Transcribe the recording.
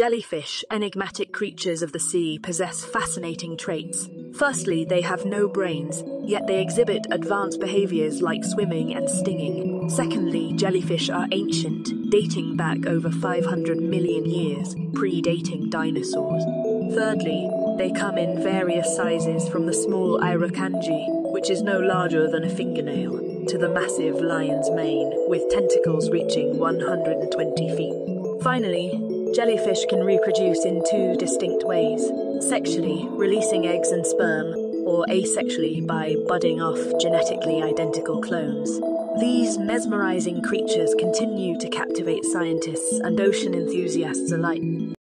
Jellyfish, enigmatic creatures of the sea, possess fascinating traits. Firstly, they have no brains, yet they exhibit advanced behaviors like swimming and stinging. Secondly, jellyfish are ancient, dating back over 500 million years, predating dinosaurs. Thirdly, they come in various sizes, from the small Irukandji, which is no larger than a fingernail, to the massive lion's mane, with tentacles reaching 120 feet. Finally, jellyfish can reproduce in two distinct ways: sexually, releasing eggs and sperm, or asexually, by budding off genetically identical clones. These mesmerizing creatures continue to captivate scientists and ocean enthusiasts alike.